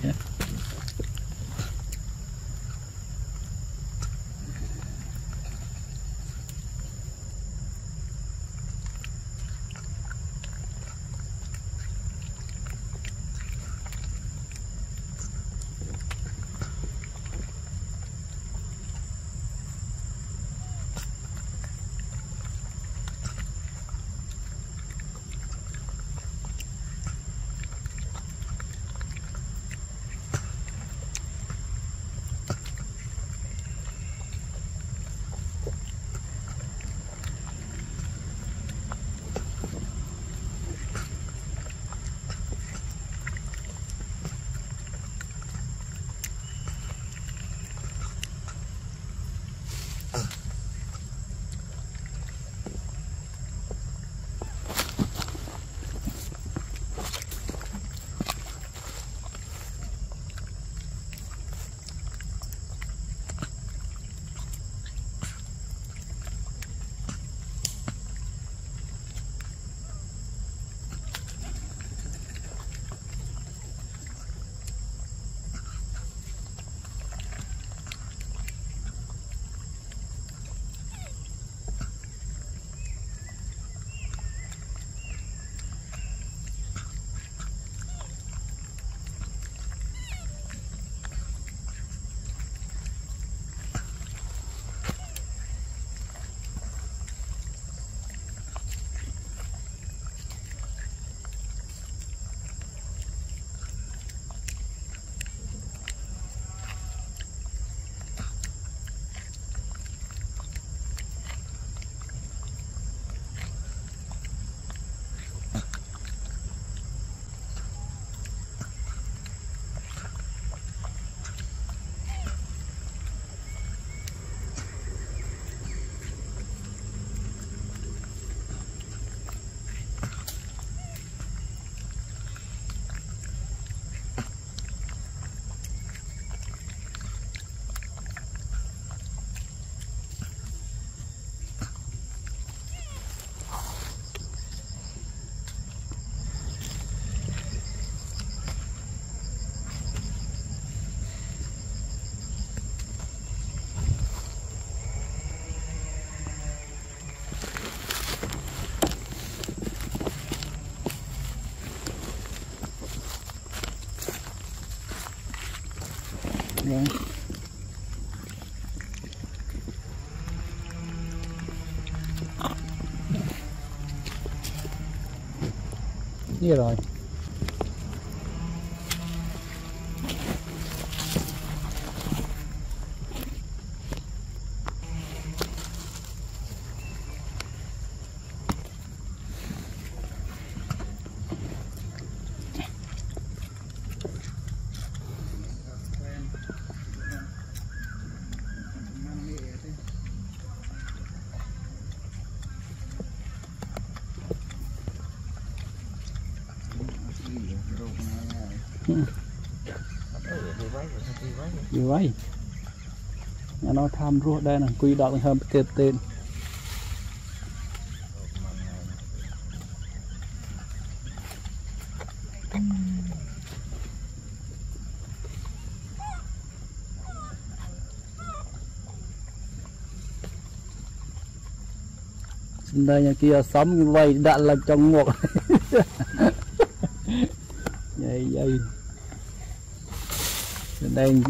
Yeah. Rồi. Như rồi. Như vậy nó tham rùa đây là quy đạo hơn kịp tên Đây nhà kia sắm như vậy đã là trong ngọc. Đây đây. Đây